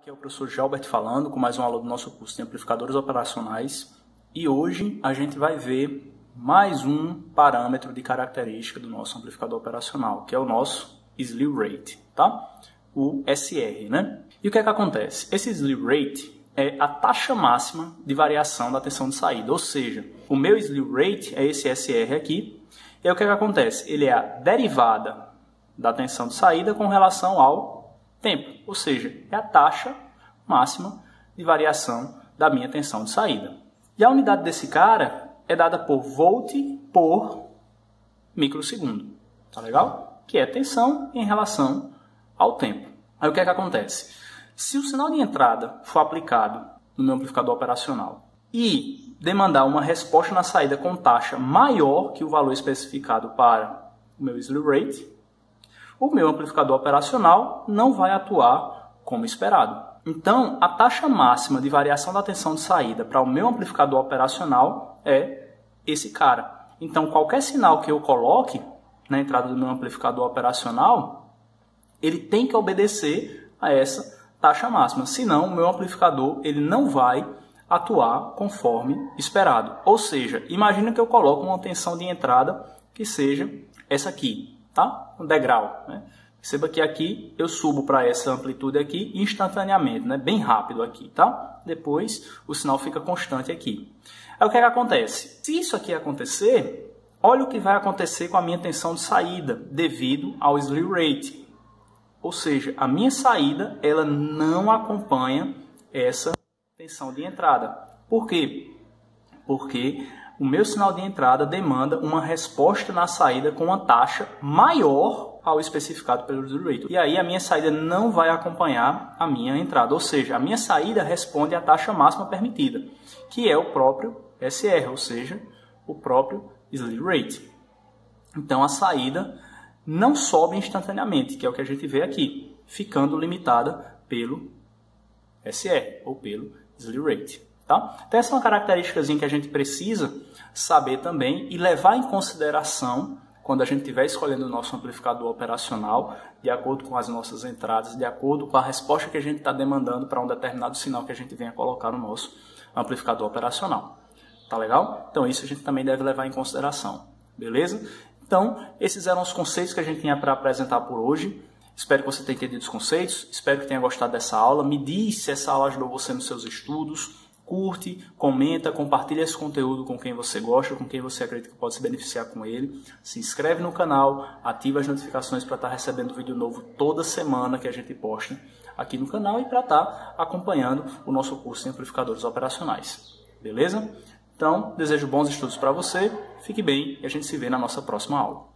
Aqui é o professor Jalberth falando com mais um aula do nosso curso de Amplificadores Operacionais e hoje a gente vai ver mais um parâmetro de característica do nosso amplificador operacional, que é o nosso Slew Rate, tá? O SR, né? E o que é que acontece? Esse Slew Rate é a taxa máxima de variação da tensão de saída, ou seja, o meu Slew Rate é esse SR aqui, e aí o que é que acontece? Ele é a derivada da tensão de saída com relação ao tempo, ou seja, é a taxa máxima de variação da minha tensão de saída. E a unidade desse cara é dada por volt por microsegundo, tá legal? Que é tensão em relação ao tempo. Aí o que é que acontece? Se o sinal de entrada for aplicado no meu amplificador operacional e demandar uma resposta na saída com taxa maior que o valor especificado para o meu slew rate, o meu amplificador operacional não vai atuar como esperado. Então, a taxa máxima de variação da tensão de saída para o meu amplificador operacional é esse cara. Então, qualquer sinal que eu coloque na entrada do meu amplificador operacional, ele tem que obedecer a essa taxa máxima. Senão, o meu amplificador ele não vai atuar conforme esperado. Ou seja, imagina que eu coloco uma tensão de entrada que seja essa aqui, tá? Um degrau, né? Perceba que aqui eu subo para essa amplitude aqui instantaneamente, né? Bem rápido aqui, tá? Depois o sinal fica constante aqui. Aí o que é que acontece? Se isso aqui acontecer, olha o que vai acontecer com a minha tensão de saída devido ao slew rate. Ou seja, a minha saída ela não acompanha essa tensão de entrada. Por quê? Porque o meu sinal de entrada demanda uma resposta na saída com uma taxa maior ao especificado pelo slew rate. E aí a minha saída não vai acompanhar a minha entrada. Ou seja, a minha saída responde à taxa máxima permitida, que é o próprio SR, ou seja, o próprio slew rate. Então a saída não sobe instantaneamente, que é o que a gente vê aqui, ficando limitada pelo SR, ou pelo slew rate. Tá? Então essa é uma característica que a gente precisa saber também e levar em consideração quando a gente estiver escolhendo o nosso amplificador operacional de acordo com as nossas entradas, de acordo com a resposta que a gente está demandando para um determinado sinal que a gente venha colocar no nosso amplificador operacional. Tá legal? Então isso a gente também deve levar em consideração. Beleza? Então esses eram os conceitos que a gente tinha para apresentar por hoje. Espero que você tenha entendido os conceitos, espero que tenha gostado dessa aula. Me diz se essa aula ajudou você nos seus estudos. Curte, comenta, compartilha esse conteúdo com quem você gosta, com quem você acredita que pode se beneficiar com ele. Se inscreve no canal, ativa as notificações para estar recebendo vídeo novo toda semana que a gente posta aqui no canal e para estar acompanhando o nosso curso de Amplificadores Operacionais. Beleza? Então, desejo bons estudos para você, fique bem e a gente se vê na nossa próxima aula.